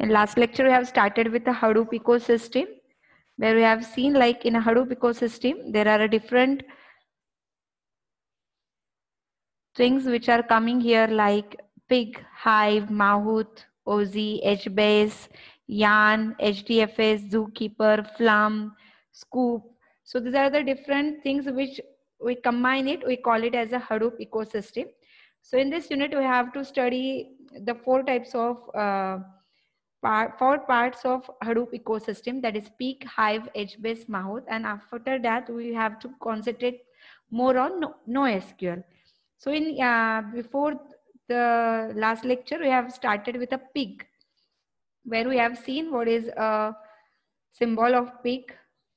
In last lecture, we have started with the Hadoop ecosystem, where we have seen like in a Hadoop ecosystem, there are different things which are coming here like Pig, Hive, Mahout, OZ, HBase, YARN, HDFS, ZooKeeper, Flume, Sqoop. So these are the different things which we combine it, we call it as a Hadoop ecosystem. So in this unit, we have to study the four parts of Hadoop ecosystem, that is Pig, Hive, HBase, Mahout, and after that we have to concentrate more on NoSQL. So in before the last lecture, we have started with a pig, where we have seen what is a symbol of pig.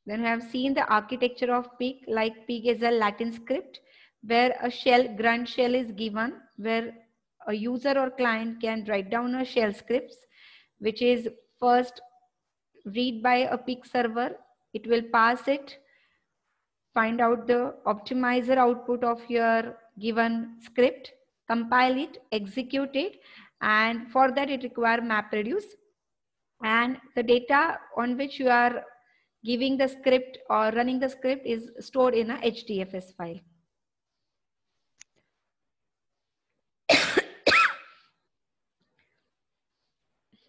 Then we have seen the architecture of pig, like pig is a Latin script where a shell, grunt shell is given, where a user or client can write down a shell scripts, which is first read by a pig server. It will pass it, find out the optimizer output of your given script, compile it, execute it, and for that it requires MapReduce. And the data on which you are giving the script or running the script is stored in a HDFS file.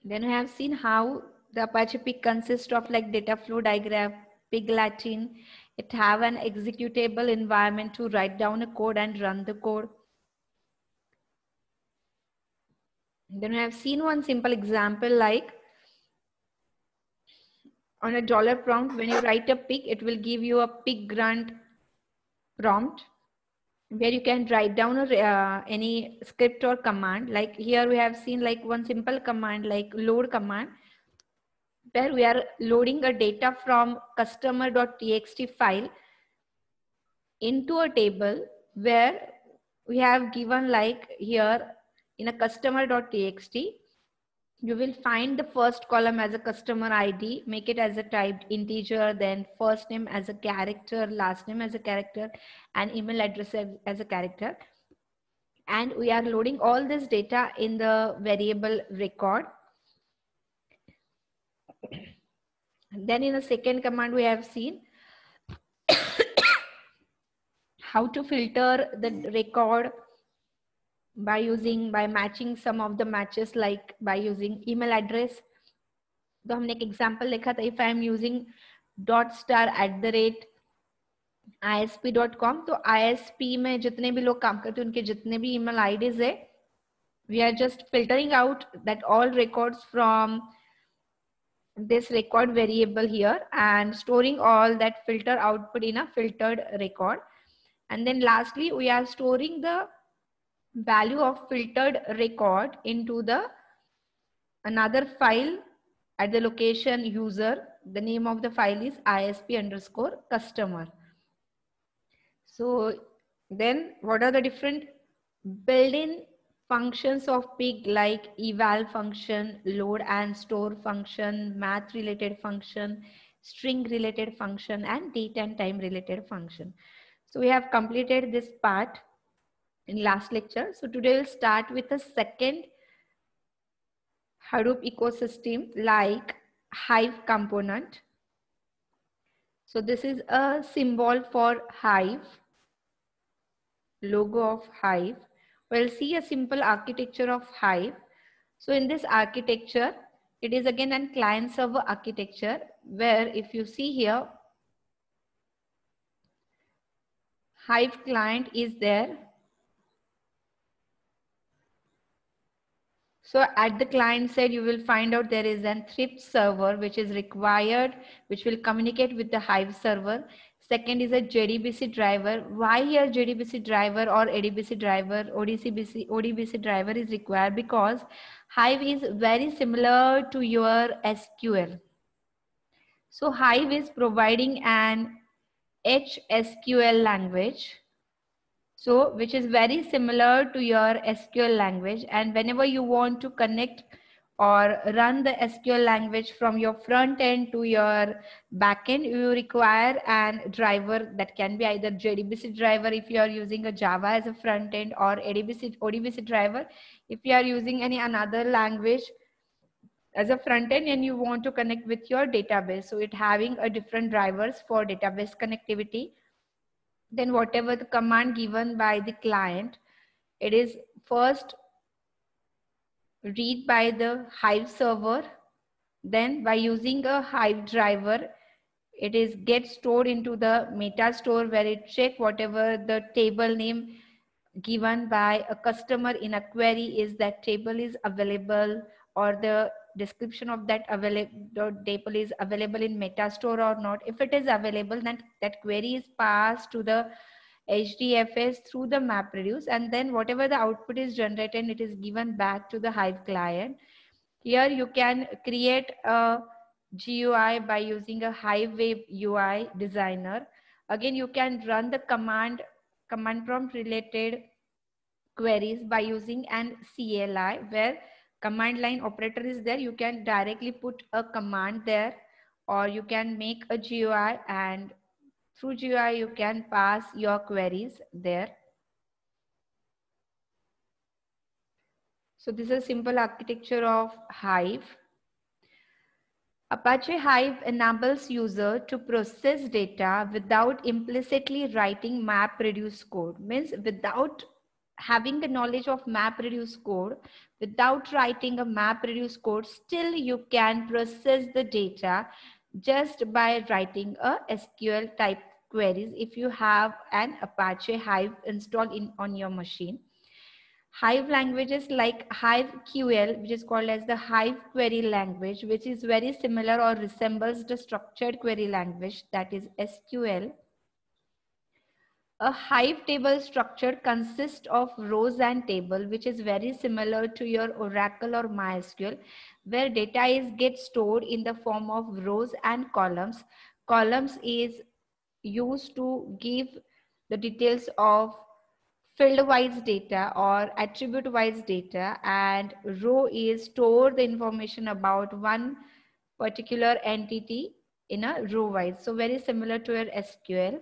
Then we have seen how the Apache Pig consists of like data flow diagram, Pig Latin. It have an executable environment to write down a code and run the code. Then we have seen one simple example like on a dollar prompt, when you write a pig, it will give you a pig grunt prompt where you can write down a, any script or command. Like here we have seen like one simple command like load command, where we are loading a data from customer.txt file into a table where we have given like here in a customer.txt, you will find the first column as a customer ID, make it as a typed integer, then first name as a character, last name as a character, and email address as a character. And we are loading all this data in the variable record. Then in the second command, we have seen how to filter the record by matching some of the matches, like by using email address. तो हमने एक example लिखा था, if I am using .star@isp.com, तो ISP में जितने भी लोग काम करते हैं उनके जितने भी email IDs है, we are just filtering out that all records from this record variable here and storing all that filter output in a filtered record. And then lastly, we are storing the value of filtered record into the another file at the location user. The name of the file is isp_customer. So then what are the different built-in functions of pig, like eval function, load and store function, math related function, string related function, and date and time related function. So we have completed this part in last lecture. So today we'll start with the second Hadoop ecosystem, like Hive component. So this is a symbol for Hive, logo of Hive. We'll see a simple architecture of Hive. So in this architecture, it is again a client server architecture, where if you see here, Hive client is there. So at the client side, you will find out there is a thrift server which is required, which will communicate with the Hive server. Second is a JDBC driver. Why here JDBC driver or ADBC driver, ODBC driver is required? Because Hive is very similar to your SQL. So Hive is providing an HSQL language, so which is very similar to your SQL language. And whenever you want to connect or run the SQL language from your front end to your back end, you require a driver that can be either JDBC driver if you are using a Java as a front end, or ODBC driver if you are using any another language as a front end and you want to connect with your database. So it having a different drivers for database connectivity. Then whatever the command given by the client, it is first read by the Hive server. Then by using a Hive driver, it is get stored into the meta store where it check whatever the table name given by a customer in a query is that table is available or the description of that available table is available in meta store or not. If it is available, then that query is passed to the HDFS through the MapReduce, and then whatever the output is generated, it is given back to the Hive client. Here you can create a GUI by using a Hive Web UI designer. Again, you can run the command prompt related queries by using an CLI where command line operator is there. You can directly put a command there, or you can make a GUI, and through GUI you can pass your queries there. So this is a simple architecture of Hive. Apache Hive enables user to process data without implicitly writing MapReduce code. Means without having the knowledge of MapReduce code, without writing a MapReduce code, still you can process the data just by writing a SQL type queries if you have an Apache Hive installed on your machine. Hive languages like HiveQL, which is called as the Hive query language, which is very similar or resembles the structured query language, that is SQL. A Hive table structure consists of rows and table, which is very similar to your Oracle or MySQL, where data gets stored in the form of rows and columns. Columns is used to give the details of field-wise data or attribute-wise data, and row is store the information about one particular entity in a row-wise. So very similar to your SQL.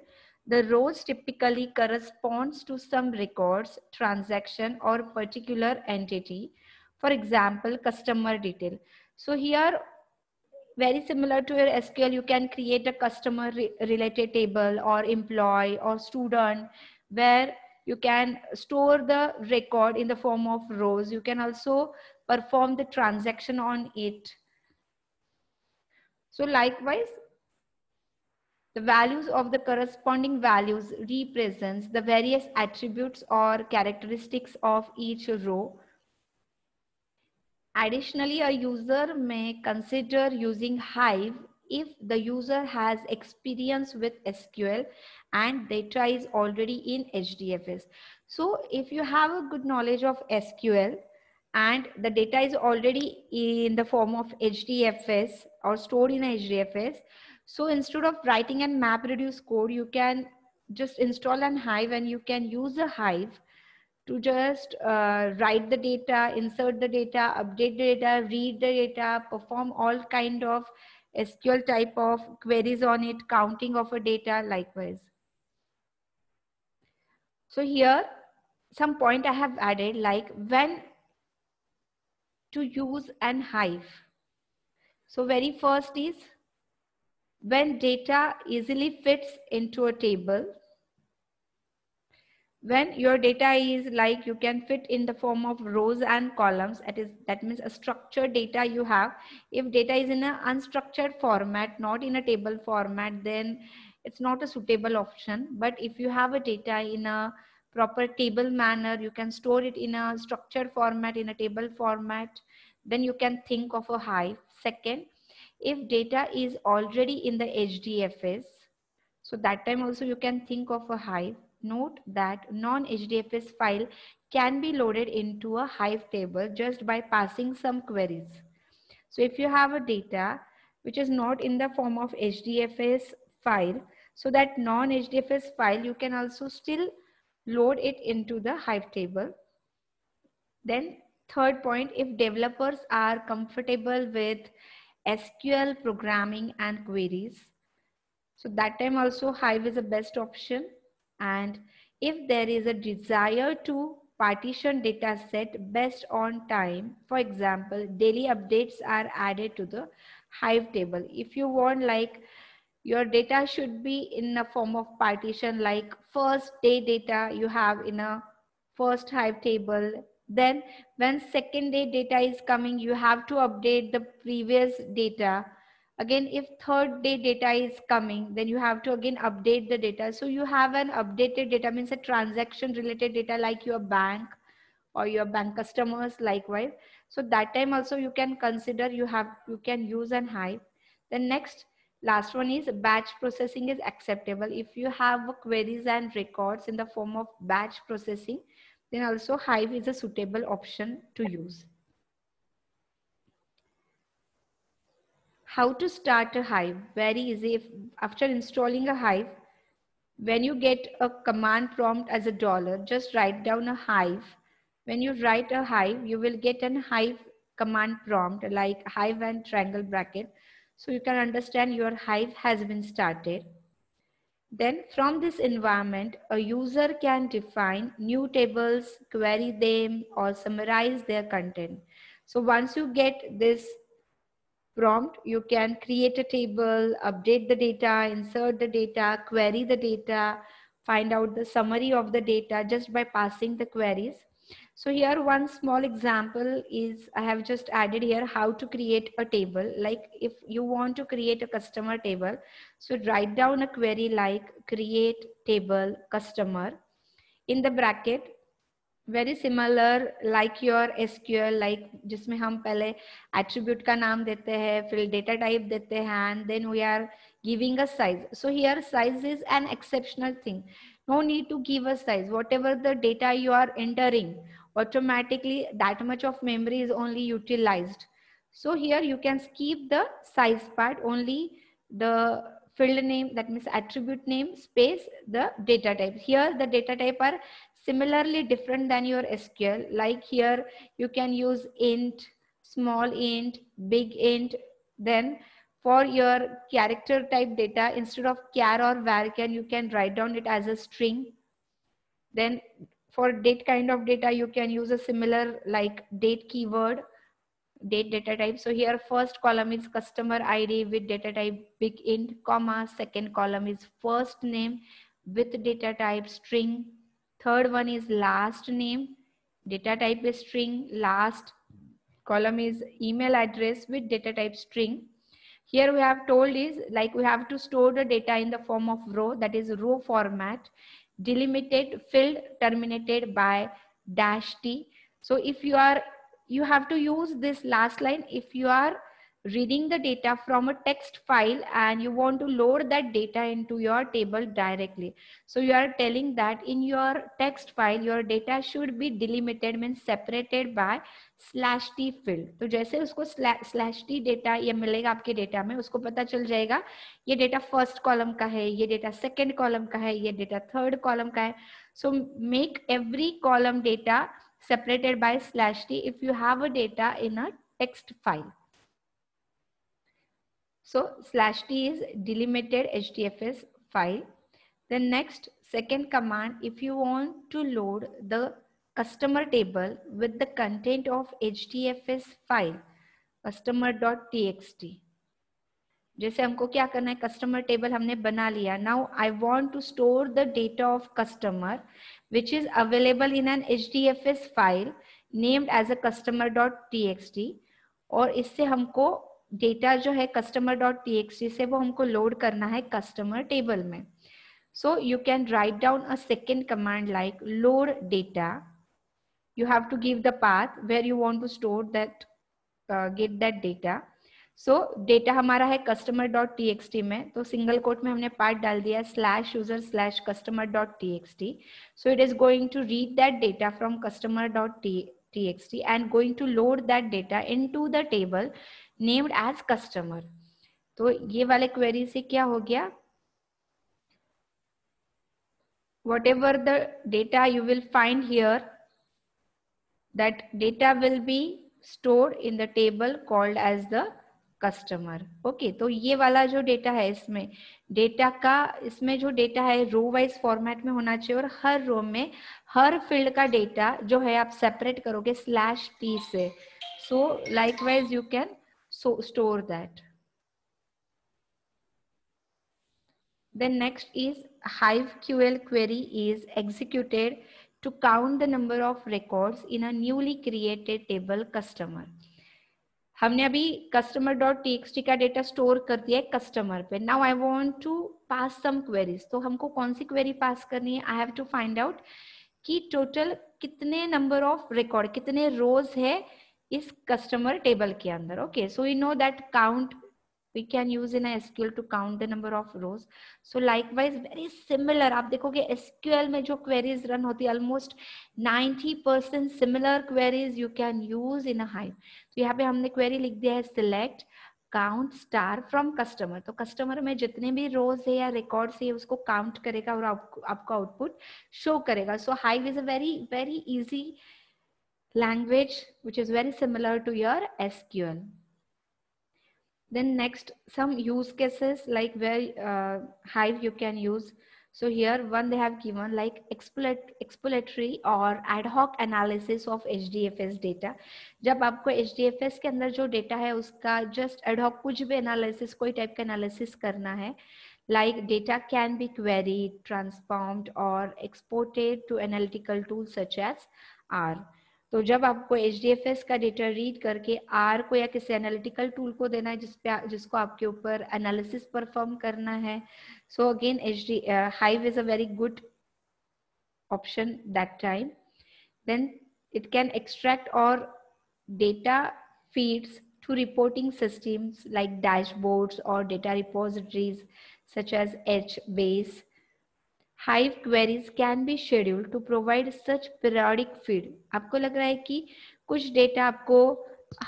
The rows typically corresponds to some records, transaction, or particular entity. For example, customer detail. So here, very similar to your SQL, you can create a customer-related table or employee or student where you can store the record in the form of rows. You can also perform the transaction on it. So likewise, the values of the corresponding values represents the various attributes or characteristics of each row. Additionally, a user may consider using Hive if the user has experience with SQL and data is already in HDFS. So if you have a good knowledge of SQL and the data is already in the form of HDFS or stored in HDFS, so instead of writing a MapReduce code, you can just install an Hive and you can use a Hive to just write the data, insert the data, update the data, read the data, perform all kind of SQL type of queries on it, counting of a data likewise. So here some point I have added, like when to use an Hive. So very first is when data easily fits into a table. When your data is like you can fit in the form of rows and columns, that means a structured data you have. If data is in an unstructured format, not in a table format, then it's not a suitable option. But if you have a data in a proper table manner, you can store it in a structured format, in a table format, then you can think of a Hive. Second, if data is already in the HDFS, so that time also you can think of a Hive. Note that non-HDFS file can be loaded into a Hive table just by passing some queries. So if you have a data which is not in the form of HDFS file, so that non-HDFS file, you can also still load it into the Hive table. Then third point, if developers are comfortable with SQL programming and queries, so that time also Hive is the best option. And if there is a desire to partition data set based on time. For example, daily updates are added to the Hive table. If you want, like, your data should be in a form of partition, like first day data you have in a first Hive table. Then when second day data is coming, you have to update the previous data. Again, if third day data is coming, then you have to again update the data. So you have an updated data, means a transaction related data like your bank or your bank customers likewise. So that time also you can consider you can use an Hive. Then next, last one is batch processing is acceptable. If you have queries and records in the form of batch processing, then also Hive is a suitable option to use. How to start a Hive? Very easy. If after installing a Hive, when you get a command prompt as a $, just write down a Hive. When you write a Hive, you will get an Hive command prompt like Hive and triangle bracket. So you can understand your Hive has been started. Then from this environment, a user can define new tables, query them, or summarize their content. So once you get this prompt, you can create a table, update the data, insert the data, query the data, find out the summary of the data just by passing the queries. So here one small example is I have just added here how to create a table. Like if you want to create a customer table, so write down a query like create table customer. In the bracket, very similar like your SQL, like जिसमें हम पहले attribute का नाम देते हैं, फिर data type देते हैं, and then we are giving a size. So here size is an exceptional thing. No need to give a size. Whatever the data you are entering, automatically that much of memory is only utilized. So here you can skip the size part, only the field name, that means attribute name, space, the data type. Here the data type are similarly different than your SQL. Like here you can use int, small int, big int. Then for your character type data, instead of char or varchar, you can write down it as a string. Then for date kind of data, you can use a similar like date keyword, date data type. So here first column is customer ID with data type big int, comma, second column is first name with data type string. Third one is last name, data type is string. Last column is email address with data type string. Here we have told is like we have to store the data in the form of row, that is row format, delimited field terminated by dash t. So if you have to use this last line if you are reading the data from a text file and you want to load that data into your table directly. So you are telling that in your text file, your data should be delimited, means separated by slash t field. तो जैसे उसको slash t data ये मिलेगा आपके data में, उसको पता चल जाएगा ये data first column का है, ये data second column का है, ये data third column का है. So make every column data separated by slash t if you have a data in a text file. So slash t is delimited HDFS file. Then next, second command, if you want to load the customer table with the content of HDFS file, customer.txt. जैसे हमको क्या करना है, customer table हमने बना लिया. Now I want to store the data of customer which is available in an HDFS file named as a customer.txt. और इससे हमको डेटा जो है customer.txt से वो हमको लोड करना है कस्टमर टेबल में. So you can write down a second command like load data. You have to give the path where you want to store that get that data. So data हमारा है customer.txt में, तो single quote में हमने part डाल दिया slash user slash customer.txt. So it is going to read that data from customer.txt and going to load that data into the table named as customer. तो ये वाले क्वेरी से क्या हो गया, whatever the data you will find here, that data will be stored in the table called as the customer. Okay, तो ये वाला जो डेटा है इसमें डेटा रो वाइज फॉर्मेट में होना चाहिए और हर रो में हर फील्ड का डेटा जो है आप सेपरेट करोगे /t से. So likewise you can store that. Then next is HiveQL query is executed to count the number of records in a newly created table customer. हमने अभी customer.txt का डेटा स्टोर कर दिया है कस्टमर पे. Now I want to pass some queries. तो हमको कौन सी क्वेरी पास करनी है? I have to find out कि टोटल कितने नंबर ऑफ रिकॉर्ड, कितने रोज है इस कस्टमर टेबल के अंदर. Okay, so we know that count we can use in SQL to count the number of rows. So likewise very similar, आप देखोगे SQL में जो queries रन होती है almost 90% similar queries you can use in a Hive. तो यहाँ पे हमने क्वेरी लिख दिया है select count star from customer. तो कस्टमर में जितने भी रोज है या रिकॉर्ड है उसको काउंट करेगा और आपको आउटपुट शो करेगा. सो Hive is a very easy language which is very similar to your SQL. Then next, some use cases like where Hive you can use. So here one they have given like exploratory or ad hoc analysis of HDFS data. जब आपको HDFS के अंदर जो data है उसका just ad hoc कुछ भी analysis, कोई type का analysis करना है, like data can be queried, transformed or exported to analytical tools such as R. तो जब आपको HDFS का डेटा रीड करके R को या किसी एनालिटिकल टूल को देना है जिसको आपके ऊपर एनालिसिस परफॉर्म करना है, so again Hive is a very good option that time. Then it can extract और data feeds to reporting systems like dashboards और data repositories such as HBase. Hive queries can be scheduled to provide such periodic feed. आपको लग रहा है कि कुछ data आपको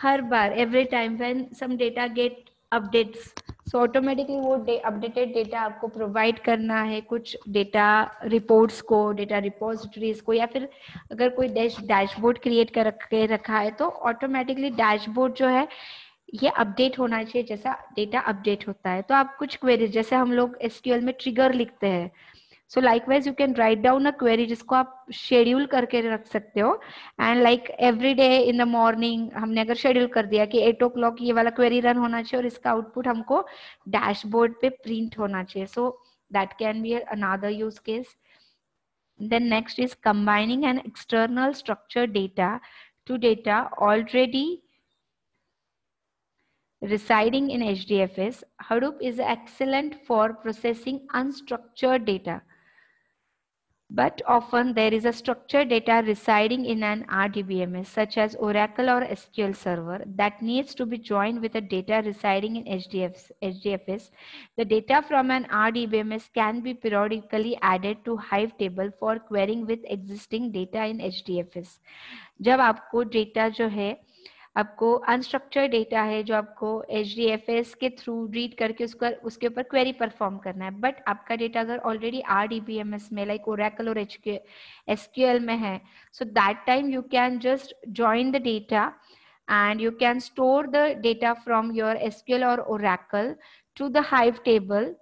हर बार every time when some data get updates so automatically वो अपडेटेड डेटा आपको प्रोवाइड करना है कुछ डेटा रिपोर्ट्स को, डेटा रिपोजिटरीज को, या फिर अगर कोई डैशबोर्ड क्रिएट करके रखा है तो ऑटोमेटिकली डैशबोर्ड जो है ये अपडेट होना चाहिए जैसा डेटा अपडेट होता है. तो आप कुछ क्वेरीज जैसे हम लोग एसक्यूएल में ट्रिगर लिखते हैं, so likewise you can write down a query जिसको आप schedule करके रख सकते हो and like every day in the morning हमने अगर schedule कर दिया कि 8 o'clock ये वाला query run होना चाहिए और इसका output हमको dashboard पे print होना चाहिए. So that can be another use case. Then next is combining an external structured data to data already residing in HDFS. Hadoop is excellent for processing unstructured data. But often there is a structured data residing in an RDBMS such as Oracle or SQL Server that needs to be joined with the data residing in HDFS. The data from an RDBMS can be periodically added to Hive table for querying with existing data in HDFS. जब आपको data जो है आपको unstructured data है जो आपको HDFS के through read करके उसके ऊपर क्वेरी परफॉर्म करना है, बट आपका डेटा अगर ऑलरेडी RDBMS में लाइक Oracle और SQL में है, so that time you can just join the data and you can store the data from your SQL और Oracle to the Hive table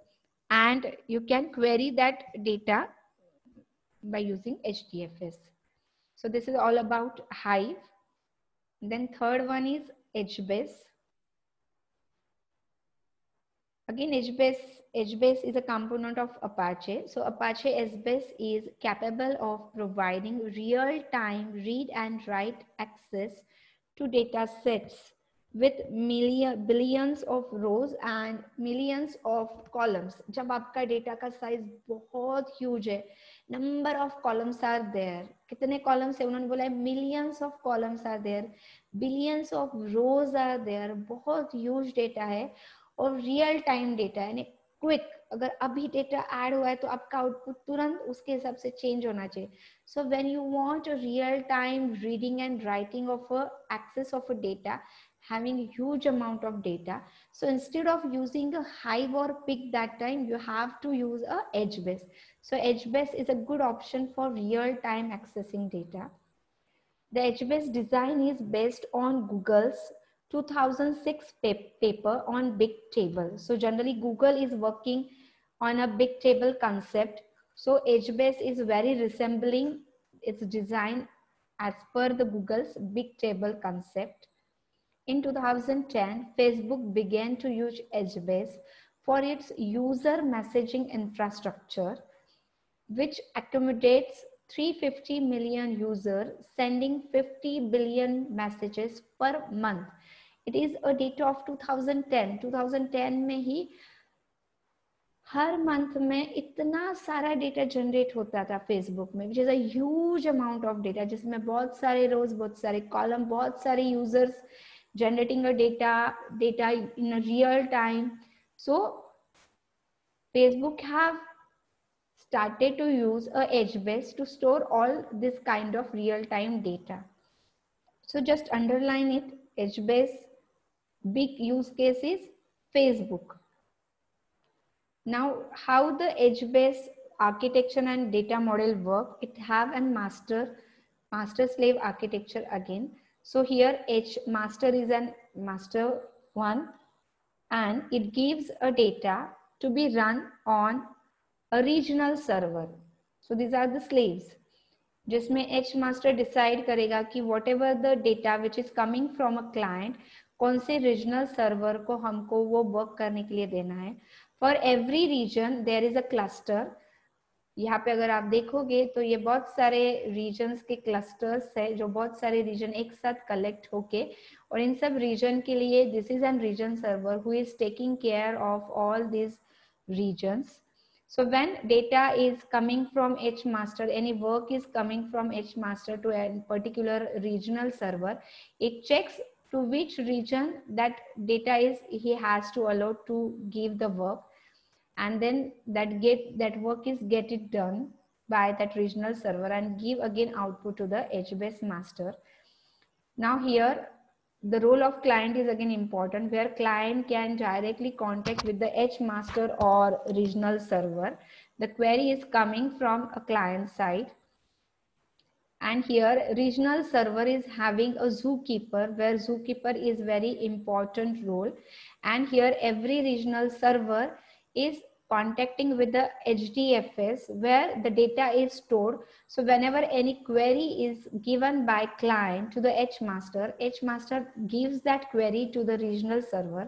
and you can query that data by using HDFS. So this is all about Hive. Then third one is HBase. Again, HBase is a component of Apache. So Apache HBase is capable of providing real-time read and write access to data sets with billions of rows and millions of columns. जब आपका data का size बहुत huge है, number of columns are there, कितने columns है उन्होंने बोला है, millions of columns are there, billions of rows are there, बहुत huge data है और real time data यानी quick, अगर अभी data add हुआ है तो आपका output तुरंत उसके हिसाब से change होना चाहिए. So when you want a real time reading and writing of a access of a data, having huge amount of data, so instead of using a Hive or Pig that time you have to use a HBase. So HBase is a good option for real time accessing data. The HBase design is based on Google's 2006 paper on BigTable. So generally Google is working on a BigTable concept. So HBase is very resembling its design as per the Google's BigTable concept. In 2010, Facebook began to use HBase for its user messaging infrastructure, which accommodates 350 million users sending 50 billion messages per month. It is a data of 2010. 2010 में ही हर month में इतना सारा data generate होता था Facebook में, which is a huge amount of data, जिसमें बहुत सारे रोज, बहुत सारे कॉलम, बहुत सारे users generating a data in a real time. So Facebook have started to use a HBase to store all this kind of real time data. So just underline it, HBase big use case is Facebook. Now how the HBase architecture and data model work? It have a master slave architecture again. So here HMaster is an master one, and it gives a data to be run on a regional server. So these are the slaves, जिसमें HMaster decide करेगा कि whatever the data which is coming from a client, कौन से regional server को हमको वो work करने के लिए देना है. For every region there is a cluster. यहाँ पे अगर आप देखोगे तो ये बहुत सारे रीजन्स के क्लस्टर्स है, जो बहुत सारे रीजन एक साथ कलेक्ट होके, और इन सब रीजन के लिए this is an region server who is taking care of all this regions. So when data is coming from HMaster, any work is coming from HMaster to an particular regional server, it checks to which region that data is he has to allow to give the work. And then that work is done by that regional server and give again output to the HBase master. Now here the role of client is again important, where client can directly contact with the HMaster or regional server. The query is coming from a client side, and here regional server is having a ZooKeeper, where ZooKeeper is very important role, and here every regional server is contacting with the HDFS where the data is stored. So whenever any query is given by client to the HMaster, HMaster gives that query to the regional server.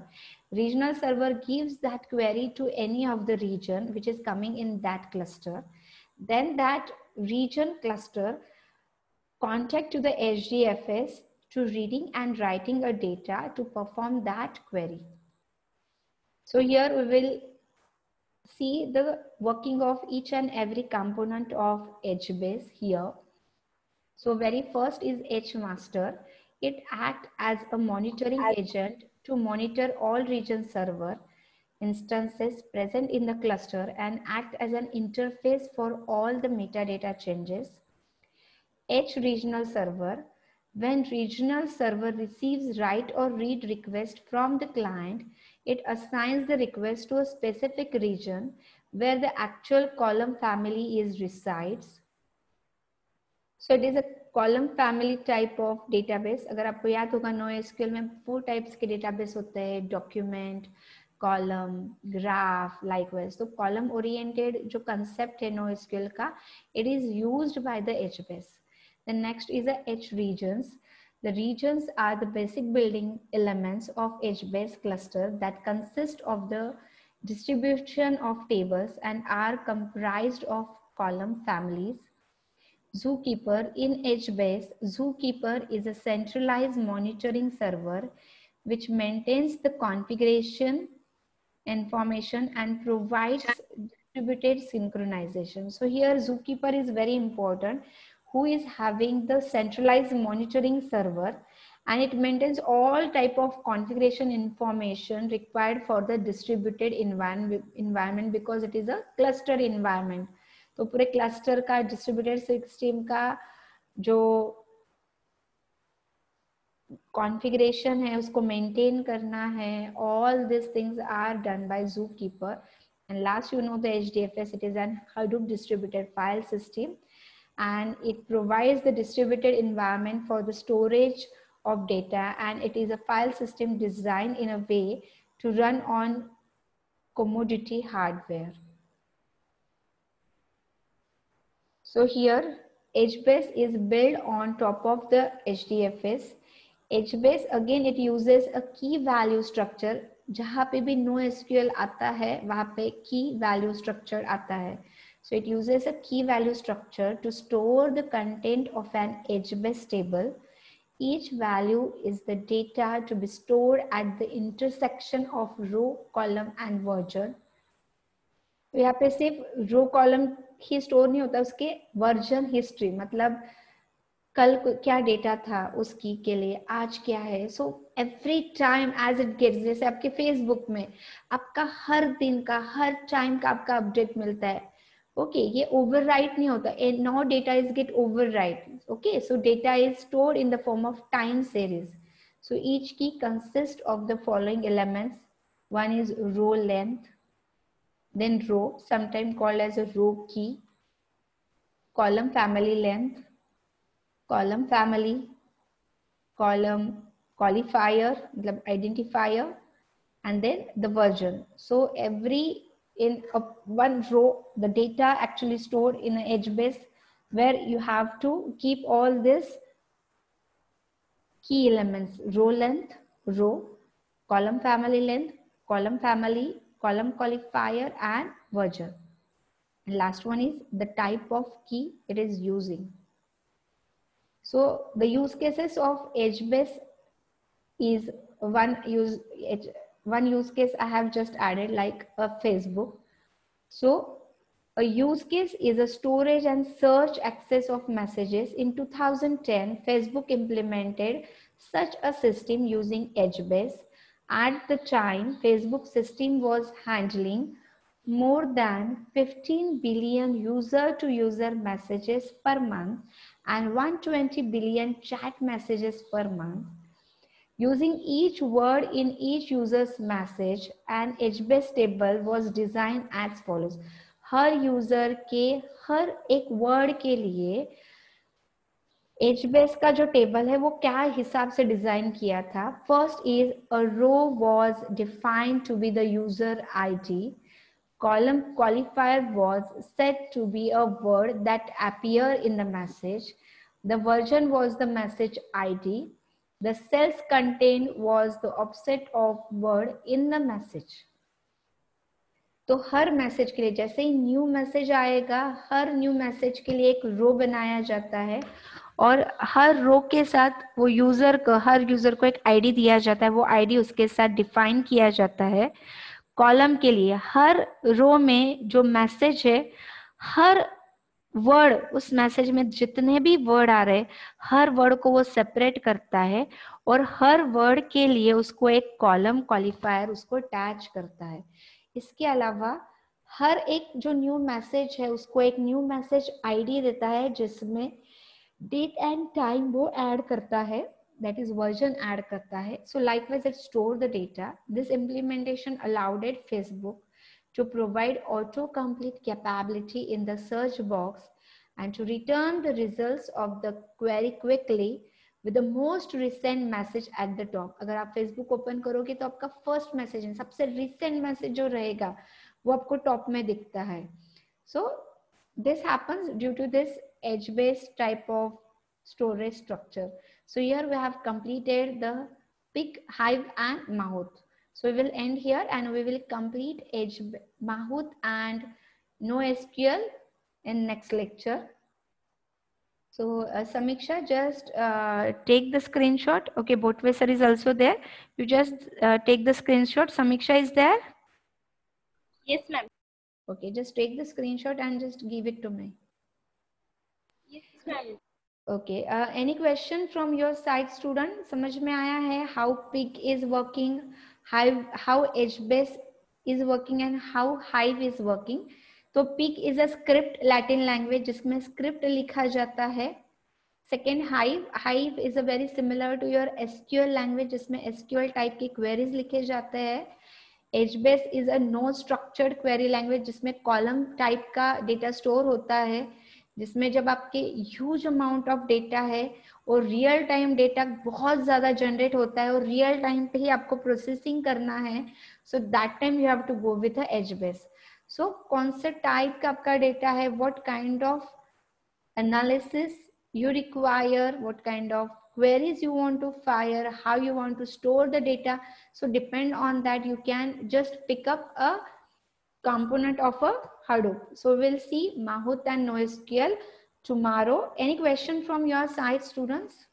Regional server gives that query to any of the region which is coming in that cluster. Then that region cluster contact to the HDFS to reading and writing a data to perform that query. So here we will see the working of each and every component of HBase here. So very first is HMaster. It acts as a monitoring agent to monitor all region server instances present in the cluster and act as an interface for all the metadata changes. H regional server, when regional server receives write or read request from the client, it assigns the request to a specific region where the actual column family is resides. So it is a column family type of database. अगर आपको याद होगा NoSQL में 4 types के database होते हैं, document, column, graph, likewise. तो column oriented जो concept है NoSQL का, it is used by the HBase. The next is the H regions. The regions are the basic building elements of HBase cluster that consist of the distribution of tables and are comprised of column families. ZooKeeper in HBase. ZooKeeper is a centralized monitoring server which maintains the configuration information and provides distributed synchronization. So here ZooKeeper is very important, who is having the centralized monitoring server, and it maintains all type of configuration information required for the distributed environment because it is a cluster environment. तो पूरे cluster का distributed system का जो configuration है उसको maintain करना है. All these things are done by ZooKeeper. And last, you know the HDFS. It is an Hadoop distributed file system, and it provides the distributed environment for the storage of data, and it is a file system designed in a way to run on commodity hardware. So here HBase is built on top of the HDFS. HBase again it uses a key value structure. जहाँ पे भी NoSQL आता है वहाँ पे key value structure आता है. So it uses a key value structure to store the content of an HBase table. Each value is the data to be stored at the intersection of row, column and version. तो यहाँ पे सिर्फ row, column ही store नहीं होता, उसके version history, मतलब कल क्या डेटा था उसकी के लिए आज क्या है. So every time as it gets, जैसे आपके फेसबुक में आपका हर दिन का हर टाइम का आपका अपडेट मिलता है. ओके ये ओवरराइट नहीं होता. No data is get overwrite. Okay so data is stored in the form of time series. So each key consist of the following elements. One is row length, then row sometimes called as a row key, column family length, column family, column qualifier matlab identifier, and then the version. So every in a one row the data actually stored in a HBase, where you have to keep all this key elements: row length, row, column family length, column family, column qualifier and version. And last one is the type of key it is using. So the use cases of HBase is one use case I have just added, like a Facebook. So a use case is a storage and search access of messages. In 2010, Facebook implemented such a system using HBase. At the time, Facebook system was handling more than 15 billion user-to-user messages per month and 120 billion chat messages per month. Using each word in each user's message, an HBase table was designed as follows: हर user के हर एक word के लिए HBase का जो table है वो क्या हिसाब से डिजाइन किया था. First is a row was defined to be the user ID. Column qualifier was set to be a word that appear in the message. The version was the message ID. The cells content was the offset of word in the message. तो हर message के लिए, जैसे ही new message आएगा, हर new message के लिए एक रो बनाया जाता है और हर रो के साथ वो यूजर को, हर यूजर को एक आईडी दिया जाता है, वो आईडी उसके साथ डिफाइन किया जाता है. कॉलम के लिए हर रो में जो मैसेज है, हर वर्ड, उस मैसेज में जितने भी वर्ड आ रहे, हर वर्ड को वो सेपरेट करता है और हर वर्ड के लिए उसको एक कॉलम क्वालिफायर उसको अटैच करता है. इसके अलावा हर एक जो न्यू मैसेज है उसको एक न्यू मैसेज आईडी देता है जिसमें डेट एंड टाइम वो ऐड करता है, दैट इज वर्जन ऐड करता है. So likewise it store the data. This implementation allowed Facebook to provide auto complete capability in the search box and to return the results of the query quickly with the most recent message at the top. अगर आप Facebook open करोगे तो आपका first message, सबसे recent message जो रहेगा वो आपको टॉप में दिखता है. So this happens due to this HBase type of storage structure. So here we have completed the Pig, Hive and Mahout. So we will end here and we will complete Mahout and NoSQL in next lecture. So Samiksha, just take the screenshot. Okay, Botwesser is also there. You just take the screenshot. Samiksha is there? Yes, ma'am. Okay, just take the screenshot and just give it to me. Okay. Any question from your side, student? समझ में आया है how Pig is working, how HBase is working and how Hive is working. तो Pig is a script Latin language जिसमें script लिखा जाता है. Second, Hive is a very similar to your SQL language जिसमें SQL type के queries लिखे जाते हैं. HBase is a no structured query language जिसमें column type का data store होता है. जिसमें जब आपके ह्यूज अमाउंट ऑफ डेटा है और रियल टाइम डेटा बहुत ज्यादा जनरेट होता है और रियल टाइम पे ही आपको प्रोसेसिंग करना है, so that time you have to go with a as base. सो कौन से टाइप का आपका डेटा है, what kind of analysis you require, what kind of queries you want to fire, how you want to store the data. So depend on that you can just pick up a component of a Hadoop. So we'll see Mahout and NoSQL tomorrow. Any question from your side, students?